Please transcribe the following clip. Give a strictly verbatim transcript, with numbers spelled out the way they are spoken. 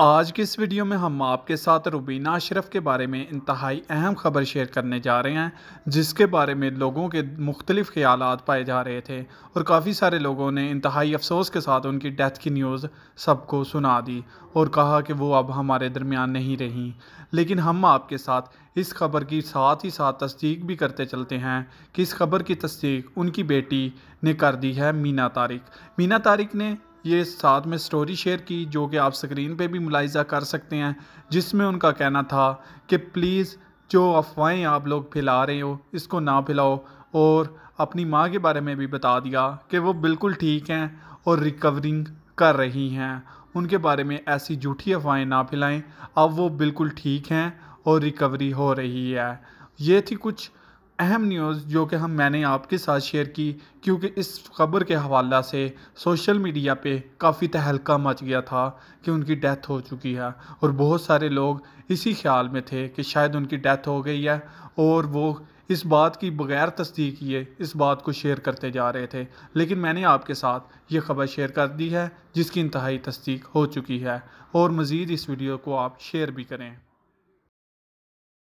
आज के इस वीडियो में हम आपके साथ रुबीना अशरफ के बारे में इंतहाई अहम ख़बर शेयर करने जा रहे हैं, जिसके बारे में लोगों के मुख्तलिफ़ ख्यालात पाए जा रहे थे और काफ़ी सारे लोगों ने इंतहाई अफसोस के साथ उनकी डेथ की न्यूज़ सबको सुना दी और कहा कि वो अब हमारे दरमियान नहीं रहीं। लेकिन हम आपके साथ इस खबर की साथ ही साथ तस्दीक भी करते चलते हैं कि इस खबर की तस्दीक उनकी बेटी ने कर दी है, मीना तारिक। मीना तारिक ने ये साथ में स्टोरी शेयर की जो कि आप स्क्रीन पे भी मुलाहिजा कर सकते हैं, जिसमें उनका कहना था कि प्लीज़ जो अफवाहें आप लोग फैला रहे हो इसको ना फैलाओ, और अपनी माँ के बारे में भी बता दिया कि वो बिल्कुल ठीक हैं और रिकवरिंग कर रही हैं, उनके बारे में ऐसी झूठी अफवाहें ना फैलाएं, अब वो बिल्कुल ठीक हैं और रिकवरी हो रही है। ये थी कुछ अहम न्यूज़ जो कि हम मैंने आपके साथ शेयर की, क्योंकि इस खबर के हवाला से सोशल मीडिया पे काफ़ी तहलका मच गया था कि उनकी डेथ हो चुकी है और बहुत सारे लोग इसी ख्याल में थे कि शायद उनकी डेथ हो गई है, और वो इस बात की बगैर तस्दीक किए इस बात को शेयर करते जा रहे थे। लेकिन मैंने आपके साथ ये खबर शेयर कर दी है जिसकी इंतहाई तस्दीक हो चुकी है, और मज़ीद इस वीडियो को आप शेयर भी करें।